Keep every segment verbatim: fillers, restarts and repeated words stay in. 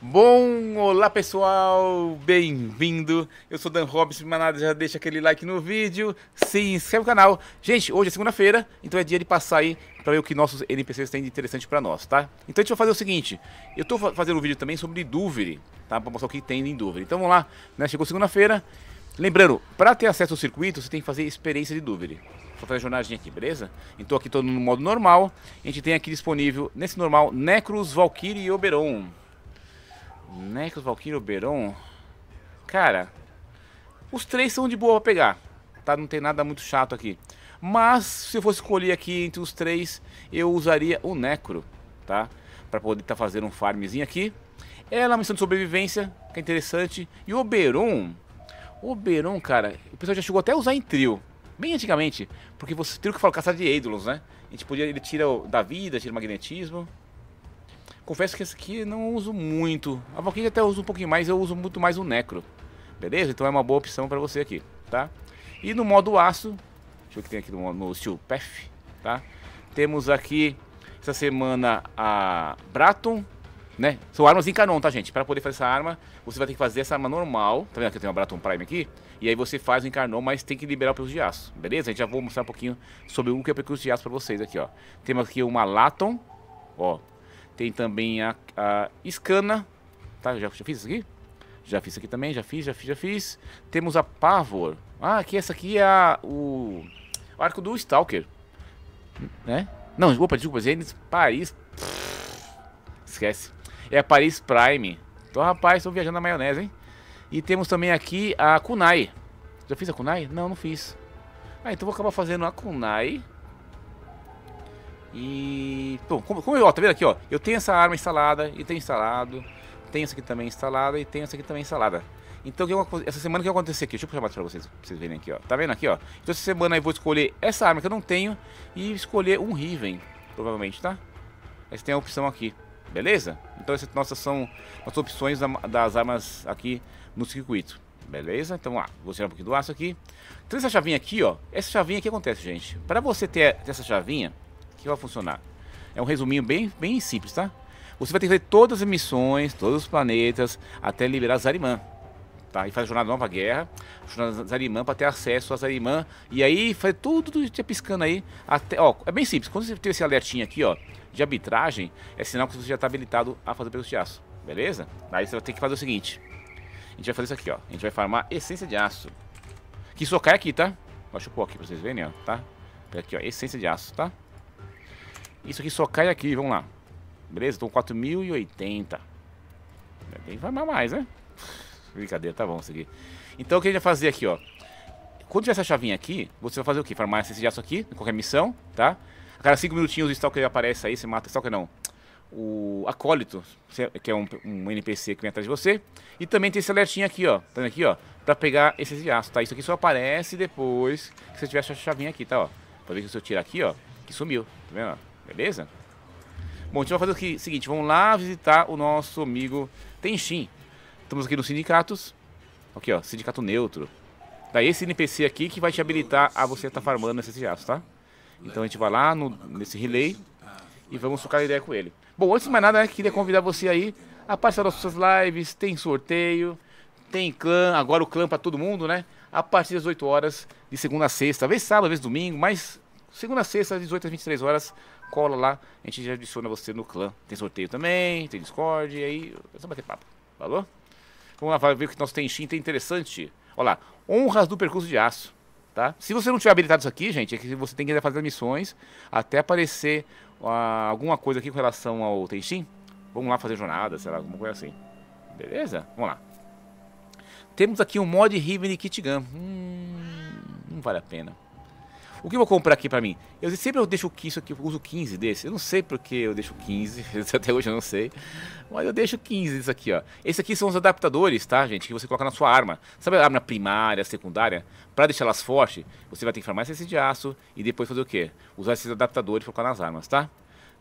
Bom, olá pessoal, bem-vindo, eu sou Dan Robson, mas nada, já deixa aquele like no vídeo, se inscreve no canal. Gente, hoje é segunda-feira, então é dia de passar aí pra ver o que nossos N P Cs têm de interessante pra nós, tá? Então a gente vai fazer o seguinte, eu tô fazendo um vídeo também sobre Duviri, tá? Pra mostrar o que tem em Duviri, então vamos lá, né? Chegou segunda-feira, lembrando, pra ter acesso ao circuito, você tem que fazer experiência de Duviri. Vou fazer a jornadinha aqui, beleza? Então aqui todo no modo normal, a gente tem aqui disponível, nesse normal, Nekros, Valkyrie e Oberon. Nekros, Valkyrie, Oberon. Cara, os três são de boa pra pegar, tá? Não tem nada muito chato aqui. Mas se eu fosse escolher aqui entre os três, eu usaria o Necro, tá? Pra poder estar tá fazendo um farmzinho aqui. Ela é uma missão de sobrevivência, que é interessante. E o Oberon, Oberon, cara, o pessoal já chegou até a usar em trio, bem antigamente, porque você trio que fala caçar de Eidolons, né? A gente podia, ele tira da vida, tira o magnetismo. Confesso que esse aqui não uso muito. A Valkyrie até uso um pouquinho mais, eu uso muito mais o Necro. Beleza? Então é uma boa opção pra você aqui, tá? E no modo aço, deixa eu ver o que tem aqui no, no Steel Path, tá? Temos aqui, essa semana, a Braton, né? São armas em canon, tá, gente? Pra poder fazer essa arma, você vai ter que fazer essa arma normal. Tá vendo que eu tenho uma Braton Prime aqui? E aí você faz o em canon, mas tem que liberar o percurso de aço, beleza? A gente já vou mostrar um pouquinho sobre o que é o percurso de aço pra vocês aqui, ó. Temos aqui uma Laton, ó. Tem também a, a Scana, tá? Já, já fiz isso aqui? Já fiz isso aqui também, já fiz, já fiz, já fiz. Temos a Pavor. Ah, aqui, essa aqui é a, o, o arco do Stalker, né? Não, desculpa, desculpa, gente, Paris... Esquece. É a Paris Prime. Então, rapaz, estou viajando na maionese, hein? E temos também aqui a Kunai. Já fiz a Kunai? Não, não fiz. Ah, então vou acabar fazendo a Kunai... E... Bom, como, como eu, ó, tá vendo aqui, ó, eu tenho essa arma instalada, e tenho instalado, tenho essa aqui também instalada, e tenho essa aqui também instalada. Então, que eu, essa semana o que vai acontecer aqui? Deixa eu chamar pra vocês, pra vocês verem aqui, ó. Tá vendo aqui, ó? Então, essa semana eu vou escolher essa arma que eu não tenho, e escolher um Riven, provavelmente, tá? Essa tem a opção aqui, beleza? Então, essas nossas são as opções das armas aqui no circuito, beleza? Então, lá, vou tirar um pouquinho do aço aqui. Então, essa chavinha aqui, ó, essa chavinha aqui acontece, gente. Pra você ter, ter essa chavinha... que vai funcionar. É um resuminho bem, bem simples, tá? Você vai ter que fazer todas as missões, todos os planetas, até liberar Zariman, tá? E faz a jornada nova guerra, jornada Zariman para ter acesso a Zariman, e aí faz tudo, tudo te piscando aí, até, ó, é bem simples. Quando você tem esse alertinho aqui, ó, de arbitragem, é sinal que você já está habilitado a fazer pelo de aço, beleza? Aí você vai ter que fazer o seguinte, a gente vai fazer isso aqui, ó, a gente vai farmar essência de aço, que só cai aqui, tá? Deixa eu pôr aqui para vocês verem, ó, tá? Aqui, ó, essência de aço, tá? Isso aqui só cai aqui, vamos lá. Beleza? Então quatro mil e oitenta. Tem que farmar mais, né? Brincadeira, tá bom isso aqui. Então o que a gente vai fazer aqui, ó. Quando tiver essa chavinha aqui, você vai fazer o quê? Farmar esse aço aqui, em qualquer missão, tá? A cada cinco minutinhos o Stalker aparece aí, você mata o Stalker não. O Acólito, que é um, um N P C que vem atrás de você. E também tem esse alertinho aqui, ó. Tá vendo aqui, ó? Pra pegar esse aço, tá? Isso aqui só aparece depois que você tiver essa chavinha aqui, tá? Ó. Pra ver que se eu tirar aqui, ó, que sumiu. Tá vendo, ó? Beleza? Bom, a gente vai fazer o que, seguinte, vamos lá visitar o nosso amigo Tenshin. Estamos aqui nos sindicatos. Aqui, ó, sindicato neutro. Tá, esse N P C aqui que vai te habilitar a você estar tá farmando esses aços, tá? Então a gente vai lá no, nesse relay e vamos trocar ideia com ele. Bom, antes de mais nada, né, queria convidar você aí a participar das nossas lives, tem sorteio, tem clã, agora o clã pra todo mundo, né? A partir das oito horas de segunda a sexta, às vezes sábado, às vezes domingo, mas segunda a sexta, dezoito às vinte e três horas, cola lá, a gente já adiciona você no clã. Tem sorteio também, tem Discord, e aí é só bater papo, falou? Vamos lá, vai ver o que nosso Tenshin tem interessante. Olha lá, honras do percurso de aço, tá? Se você não tiver habilitado isso aqui, gente, é que você tem que fazer as missões até aparecer uh, alguma coisa aqui com relação ao Tenshin. Vamos lá fazer jornada, sei lá, alguma coisa assim. Beleza? Vamos lá. Temos aqui um mod Riven e Kit Gun. Hum, não vale a pena. O que eu vou comprar aqui pra mim? Eu sempre eu deixo isso aqui, eu uso quinze desse. Eu não sei porque eu deixo quinze, até hoje eu não sei. Mas eu deixo quinze disso aqui, ó. Esse aqui são os adaptadores, tá, gente? Que você coloca na sua arma. Sabe a arma primária, secundária? Pra deixar elas fortes, você vai ter que formar esse de aço e depois fazer o quê? Usar esses adaptadores pra colocar nas armas, tá?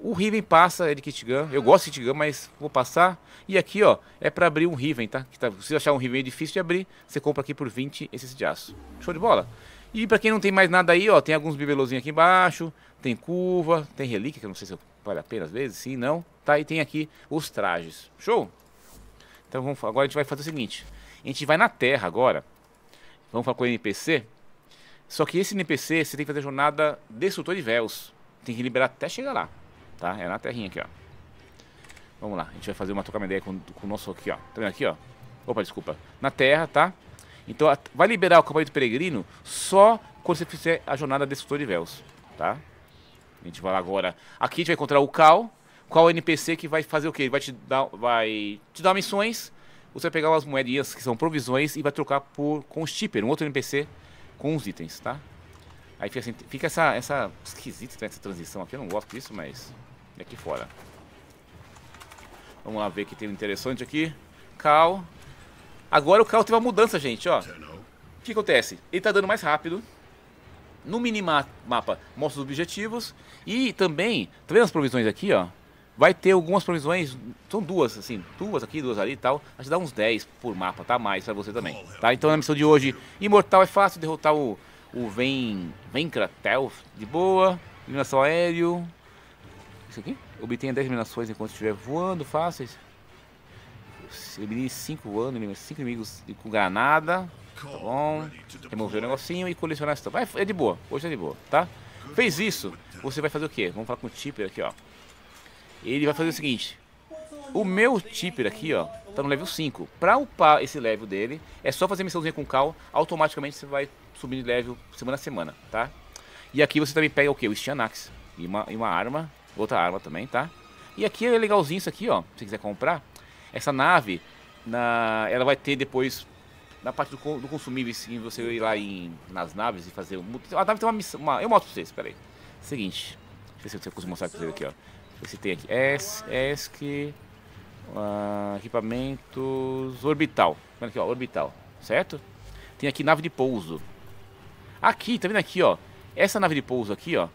O Riven passa, é de Kit Gun. Eu gosto de Kit Gun, mas vou passar. E aqui, ó, é pra abrir um Riven, tá? Que tá, se você achar um Riven difícil de abrir, você compra aqui por vinte esse de aço. Show de bola? E pra quem não tem mais nada aí, ó, tem alguns bibelozinhos aqui embaixo, tem Kuva, tem relíquia, que eu não sei se vale a pena às vezes, sim, não. Tá, e tem aqui os trajes. Show? Então vamos, agora a gente vai fazer o seguinte. A gente vai na Terra agora. Vamos falar com o N P C. Só que esse N P C, você tem que fazer a jornada Destrutor de Véus. Tem que liberar até chegar lá, tá? É na terrinha aqui, ó. Vamos lá, a gente vai fazer uma troca uma ideia com, com o nosso aqui, ó. Tá vendo aqui, ó? Opa, desculpa. Na Terra, tá? Então a, vai liberar o Cavaleiro do Peregrino só quando você fizer a jornada Destrutor de Véus, tá? A gente vai lá agora. Aqui a gente vai encontrar o Cal. Qual N P C que vai fazer o quê? Ele vai te dar, vai te dar missões. Você vai pegar umas moedinhas que são provisões e vai trocar por, com o Stipper, um outro N P C com os itens, tá? Aí fica, assim, fica essa, essa esquisita, né, essa transição aqui. Eu não gosto disso, mas é aqui fora. Vamos lá ver que tem um interessante aqui. Cal. Agora o Cal teve uma mudança, gente, ó. O que acontece? Ele tá dando mais rápido. No minimapa mostra os objetivos. E também, tá vendo as provisões aqui, ó? Vai ter algumas provisões, são duas, assim, duas aqui, duas ali e tal. Acho que dá uns dez por mapa, tá? Mais pra você também, tá? Então na missão de hoje, Imortal é fácil, derrotar o, o Ven, Vencratel de boa. Eliminação aéreo. Isso aqui? Obtenha dez eliminações enquanto estiver voando, fáceis. Elimine cinco voando, cinco inimigos com granada. Tá bom. Remover o negocinho e colecionar essa. Vai, é de boa, hoje é de boa, tá? Fez isso, você vai fazer o quê? Vamos falar com o Tipper aqui, ó. Ele vai fazer o seguinte. O meu Tipper aqui, ó, tá no level cinco. Pra upar esse level dele, é só fazer missãozinha com o Cal. Automaticamente você vai subir de level semana a semana, tá? E aqui você também pega o quê? O Stianax e uma, e uma arma, outra arma também, tá? E aqui é legalzinho isso aqui, ó. Se você quiser comprar, essa nave, na, ela vai ter depois... Na parte do, do consumível, se você ir lá em, nas naves e fazer... Um, a nave tem uma missão... Uma, eu mostro pra vocês, peraí. Seguinte. Deixa eu ver se eu consigo mostrar pra vocês aqui, ó. Esse tem aqui. Es, ESC... Uh, equipamentos... Orbital. Olha aqui, ó. Orbital. Certo? Tem aqui nave de pouso. Aqui, tá vendo aqui, ó? Essa nave de pouso aqui, ó. Uh,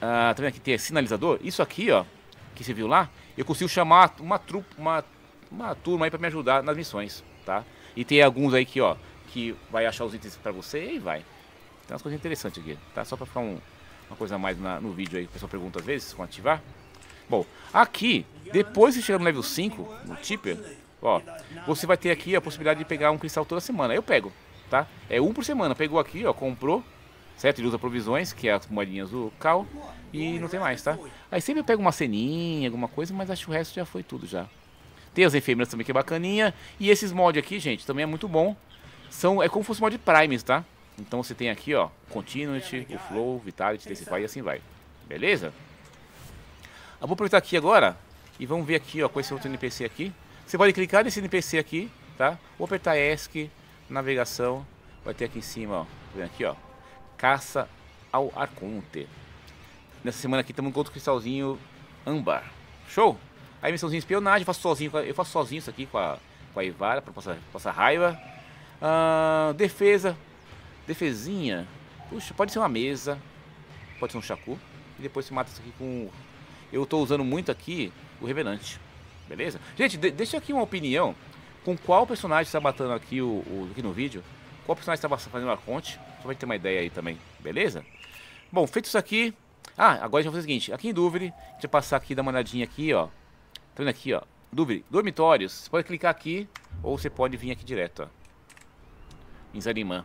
tá vendo aqui? Tem é, sinalizador. Isso aqui, ó. Que você viu lá. Eu consigo chamar uma, trupa, uma, uma turma aí pra me ajudar nas missões, tá? E tem alguns aí que, ó, que vai achar os itens pra você e vai. Tem umas coisas interessantes aqui, tá? Só pra ficar um, uma coisa a mais na, no vídeo aí. O pessoal pergunta às vezes, como ativar. Bom, aqui, depois que chegar no level cinco, no Tipper, ó, você vai ter aqui a possibilidade de pegar um cristal toda semana. Eu pego, tá? É um por semana. Pegou aqui, ó, comprou, certo? Ele usa provisões, que é as moedinhas do Cal, e não tem mais, tá? Aí sempre eu pego uma ceninha, alguma coisa, mas acho que o resto já foi tudo já. Tem as efêmeras também, que é bacaninha. E esses mods aqui, gente, também é muito bom. São, é como se fosse mod primes, tá? Então você tem aqui, ó, Continuity, o Flow, Vitality, Decify e assim vai. Beleza? Eu vou aproveitar aqui agora e vamos ver aqui, ó, com esse outro N P C aqui. Você pode clicar nesse N P C aqui, tá? Vou apertar ESC, navegação. Vai ter aqui em cima, ó. Vem aqui, ó. Caça ao Arconte. Nessa semana aqui estamos com outro cristalzinho âmbar. Show? Aí missãozinha de espionagem, eu faço sozinho, eu faço sozinho isso aqui com a, com a Ivara, pra passar, passar raiva. Ah, defesa, defesinha, puxa, pode ser uma mesa, pode ser um chacu, e depois se mata isso aqui com... Eu tô usando muito aqui o Revenante, beleza? Gente, de, deixa aqui uma opinião, com qual personagem está matando aqui, o, o, aqui no vídeo, qual personagem está fazendo a conte, só pra gente ter uma ideia aí também, beleza? Bom, feito isso aqui, ah, agora a gente vai fazer o seguinte, aqui em Duviri, a gente vai passar aqui, dar uma olhadinha aqui, ó. Tá vendo aqui, ó, Duviri, dormitórios, você pode clicar aqui, ou você pode vir aqui direto, ó, em Zariman,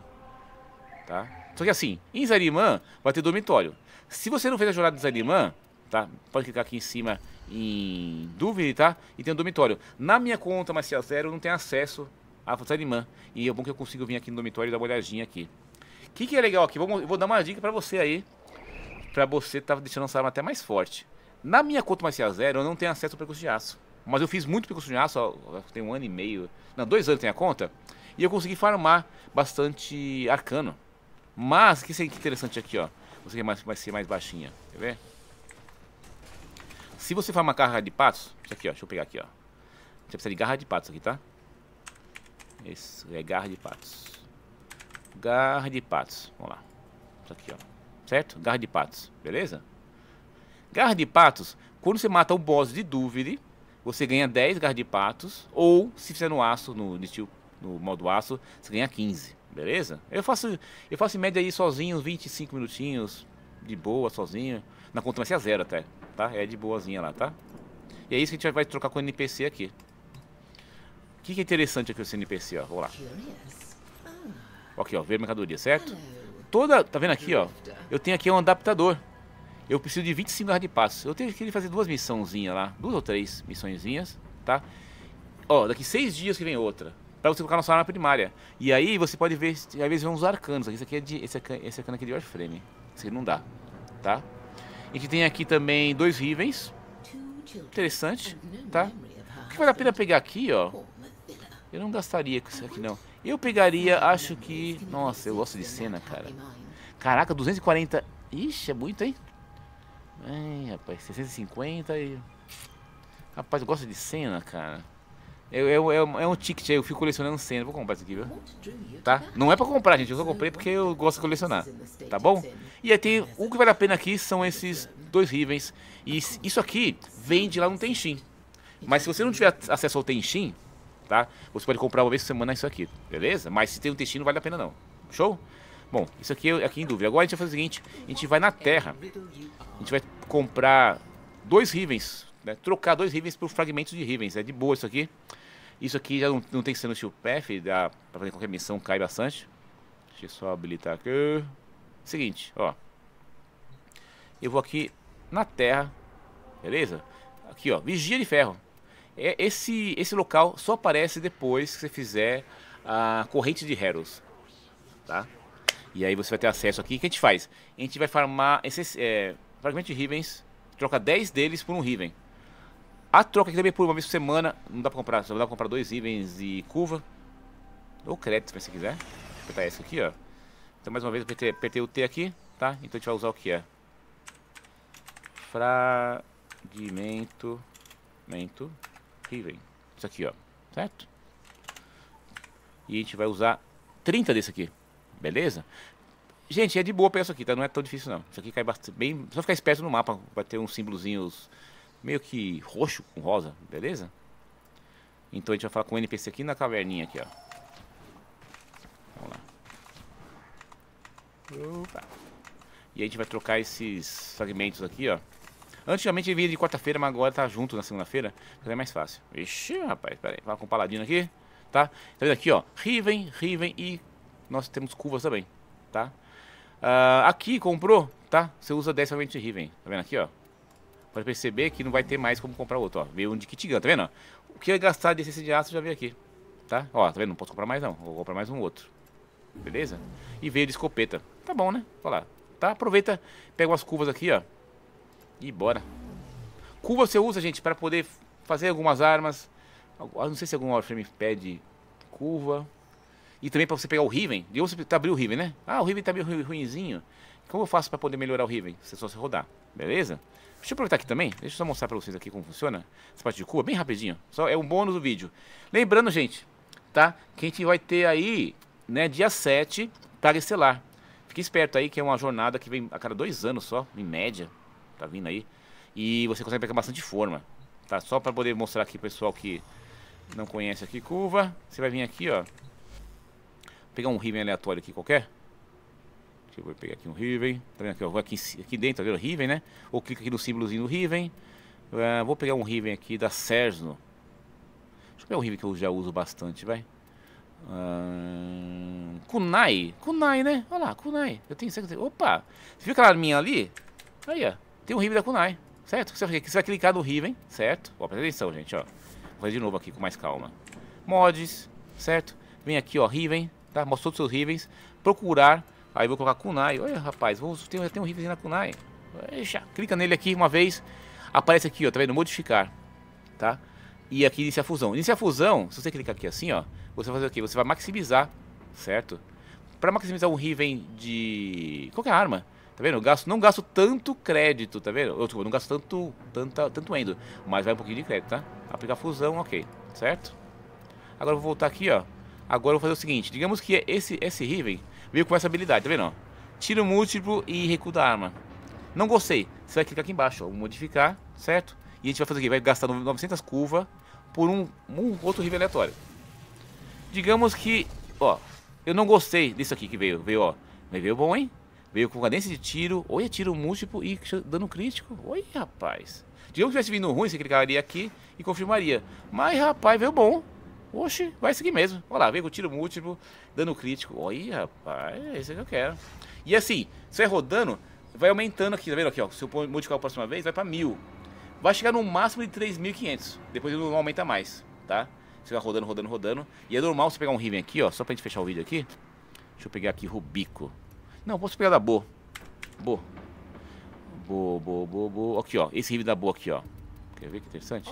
tá? Só que assim, em Zariman vai ter dormitório, se você não fez a jornada de Zariman, tá? Pode clicar aqui em cima em Duviri, tá? E tem um dormitório, na minha conta, mas se é zero, não tem acesso a Zariman, e é bom que eu consigo vir aqui no dormitório e dar uma olhadinha aqui. O que que é legal aqui, vou, vou dar uma dica pra você aí, pra você tá deixando essa arma até mais forte. Na minha conta mais a zero, eu não tenho acesso ao percurso de aço. Mas eu fiz muito percurso de aço, ó, tem um ano e meio... Não, dois anos tem a conta. E eu consegui farmar bastante arcano. Mas, que interessante aqui, ó. Você quer mais, vai ser mais baixinha. Quer ver? Se você farmar Garra de Pathos... Isso aqui, ó. Deixa eu pegar aqui, ó. Você precisa de Garra de Pathos aqui, tá? Isso, é Garra de Pathos. Garra de Pathos. Vamos lá. Isso aqui, ó. Certo? Garra de Pathos. Beleza? Garra de Pathos, quando você mata o boss de Duviri, você ganha dez Garra de Pathos, ou se fizer no aço, no, no, no modo aço, você ganha quinze, beleza? Eu faço, eu faço em média aí sozinho, vinte e cinco minutinhos, de boa, sozinho, na conta vai ser a zero até, tá? É de boazinha lá, tá? E é isso que a gente vai trocar com o N P C aqui. que, que é interessante aqui esse N P C, ó? Vamos lá. Ok, ó, ver mercadoria, certo? Toda, tá vendo aqui, ó? Eu tenho aqui um adaptador. Eu preciso de vinte e cinco garras de passos. Eu tenho que fazer duas missãozinhas lá, duas ou três missõezinhas, tá? Ó, daqui seis dias que vem outra, pra você colocar na sua arma primária. E aí você pode ver, às vezes vem uns arcanos aqui. Esse aqui é de, esse, esse arcano aqui é de Warframe. Esse aqui não dá, tá? A gente tem aqui também dois Rivens. Interessante, tá? O que vale a pena pegar aqui, ó? Eu não gastaria com isso aqui, não. Eu pegaria, acho que... Nossa, eu gosto de cena, cara. Caraca, duzentos e quarenta... Ixi, é muito, hein? Ai, rapaz, seiscentos e cinquenta e... Rapaz, eu gosto de cena, cara. É, é, é um ticket aí, eu fico colecionando cena. Vou comprar isso aqui, viu? Tá? Não é pra comprar, gente. Eu só comprei porque eu gosto de colecionar. Tá bom? E aí tem... O que vale a pena aqui são esses dois Rivens. E isso aqui vende lá no Tenshin. Mas se você não tiver acesso ao Tenshin... Tá? Você pode comprar uma vez por semana isso aqui, beleza? Mas se tem um intestino, não vale a pena não. Show? Bom, isso aqui é aqui em dúvida. Agora a gente vai fazer o seguinte, a gente vai na terra. A gente vai comprar dois Rivens, né? Trocar dois Rivens por fragmentos de Rivens. É de boa isso aqui. Isso aqui já não, não tem que ser no Steel Path, dá pra fazer qualquer missão, cai bastante. Deixa eu só habilitar aqui. Seguinte, ó. Eu vou aqui na terra, beleza? Aqui, ó, vigia de ferro. É esse, esse local só aparece depois que você fizer a corrente de Heroes, tá? E aí você vai ter acesso aqui. O que a gente faz? A gente vai farmar esses é, fragmentos de Rivens, troca dez deles por um Riven. A troca aqui também por uma vez por semana, não dá pra comprar, só dá pra comprar dois Rivens e Kuva. Ou crédito, se você quiser. Vou apertar essa aqui, ó. Então mais uma vez eu apertei, apertei o T aqui, tá? Então a gente vai usar o que é? Fragmento... Fragmento... Riven. Isso aqui, ó, certo? E a gente vai usar trinta desse aqui, beleza? Gente, é de boa pegar isso aqui, tá? Não é tão difícil não. Isso aqui cai bastante bem. Só ficar esperto no mapa, vai ter uns símbolozinhos meio que roxo com rosa, beleza? Então a gente vai falar com o N P C aqui na caverninha aqui, ó. Vamos lá. Opa. E a gente vai trocar esses fragmentos aqui, ó. Antigamente ele vinha de quarta-feira, mas agora tá junto na segunda-feira, porque é mais fácil. Ixi, rapaz, peraí, vai com o paladino aqui, tá? Tá vendo aqui, ó, Riven, Riven e nós temos Kuvas também, tá? Uh, aqui, comprou, tá? Você usa dez fragmentos de Riven, tá vendo aqui, ó? Pode perceber que não vai ter mais como comprar outro, ó. Veio um de Kit Gun, tá vendo? O que eu ia gastar de essência de aço já veio aqui, tá? Ó, tá vendo? Não posso comprar mais não, vou comprar mais um outro, beleza? E veio de escopeta, tá bom, né? Olha lá, tá? Aproveita, pega umas Kuvas aqui, ó. E bora. Kuva você usa, gente, para poder fazer algumas armas. Não sei se algum Warframe pede Kuva. E também para você pegar o Riven. E você tá abrindo o Riven, né? Ah, o Riven tá meio ruinzinho. Como eu faço para poder melhorar o Riven? Você só se rodar, beleza? Deixa eu aproveitar aqui também. Deixa eu só mostrar para vocês aqui como funciona essa parte de Kuva, bem rapidinho. Só é um bônus do vídeo. Lembrando, gente, tá? Que a gente vai ter aí, né, dia sete, Praga Estelar. Fique esperto aí que é uma jornada que vem a cada dois anos só, em média. Tá vindo aí. E você consegue pegar bastante forma, tá? Só pra poder mostrar aqui pro pessoal que não conhece aqui Kuva. Você vai vir aqui, ó. Pegar um Riven aleatório aqui qualquer. Deixa eu pegar aqui um Riven. Tá vendo aqui, ó? Vou aqui, aqui dentro, tá vendo? Riven, né? Ou clica aqui no símbolozinho do Riven. uh, Vou pegar um Riven aqui da Sersno. Deixa eu pegar um Riven que eu já uso bastante, vai. uh, Kunai. Kunai, né? Olha lá, Kunai. Eu tenho... Opa! Você viu aquela arminha ali? Aí, ó. Tem um Riven da Kunai, certo? Você vai clicar no Riven, certo? Ó, presta atenção, gente, ó. Vou fazer de novo aqui com mais calma. Mods, certo? Vem aqui, ó, Riven, tá? Mostra todos os seus Rivens. Procurar, aí vou colocar Kunai. Olha, rapaz, vou, tem, tem um Rivenzinho na Kunai. Deixa. Clica nele aqui uma vez. Aparece aqui, ó, tá vendo? Modificar, tá? E aqui iniciar fusão. Iniciar fusão, se você clicar aqui assim, ó, você vai fazer o quê? Você vai maximizar, certo? Pra maximizar um Riven de qualquer arma. Tá vendo? Eu gasto, não gasto tanto crédito, tá vendo? Eu, tipo, não gasto tanto, tanto, tanto endo, mas vai um pouquinho de crédito, tá? Aplicar fusão, ok, certo? Agora eu vou voltar aqui, ó. Agora eu vou fazer o seguinte, digamos que esse, esse Riven veio com essa habilidade, tá vendo? Ó? Tiro múltiplo e recuo da arma. Não gostei, você vai clicar aqui embaixo, ó, modificar, certo? E a gente vai fazer o quê? Vai gastar novecentas curvas por um, um outro Riven aleatório. Digamos que, ó, eu não gostei disso aqui que veio, veio, ó. Mas veio bom, hein? Veio com cadência de tiro, olha, tiro múltiplo e dano crítico. Olha, rapaz. Digamos que tivesse vindo ruim, você clicaria aqui e confirmaria. Mas, rapaz, veio bom. Oxi, vai seguir mesmo. Olha lá, vem com tiro múltiplo, dano crítico. Olha, rapaz, é isso que eu quero. E assim, você vai rodando, vai aumentando aqui, tá vendo aqui, ó? Se eu multiplicar a próxima vez, vai pra mil. Vai chegar no máximo de três mil e quinhentos. Depois ele não aumenta mais, tá? Você vai rodando, rodando, rodando. E é normal você pegar um Riven aqui, ó. Só pra gente fechar o vídeo aqui. Deixa eu pegar aqui Rubico. Não, posso pegar da Bo. Bo. Bo, Bo, Bo, Bo. Aqui, ó. Esse Riven da Bo aqui, ó. Quer ver que interessante?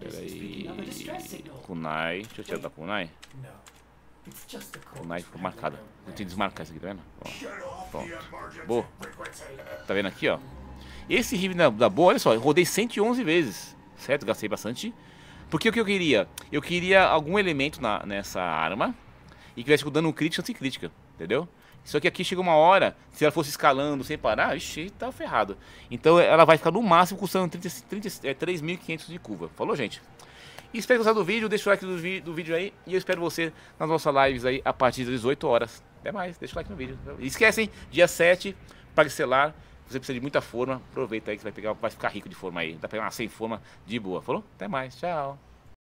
Peraí. Kunai. Deixa eu tirar da Kunai. Kunai ficou marcada. Não tem que desmarcar isso aqui, tá vendo? Ó. Pronto. Bo. Tá vendo aqui, ó? Esse Riven da, da Bo, olha só. Eu rodei cento e onze vezes. Certo? Gastei bastante. Porque o que eu queria? Eu queria algum elemento na, nessa arma e que vai com dano crítico sem crítica, entendeu? Só que aqui chega uma hora, se ela fosse escalando sem parar, ixi, tá ferrado. Então ela vai ficar no máximo custando três mil e quinhentos de Kuva. Falou, gente? E espero que tenham gostado do vídeo, deixa o like do, do vídeo aí e eu espero você nas nossas lives aí a partir das dezoito horas. Até mais, deixa o like no vídeo. E esquece, hein? dia sete, pague Estelar, você precisa de muita forma, aproveita aí que você vai, pegar, vai ficar rico de forma aí. Dá pra pegar uma sem forma de boa. Falou? Até mais, tchau.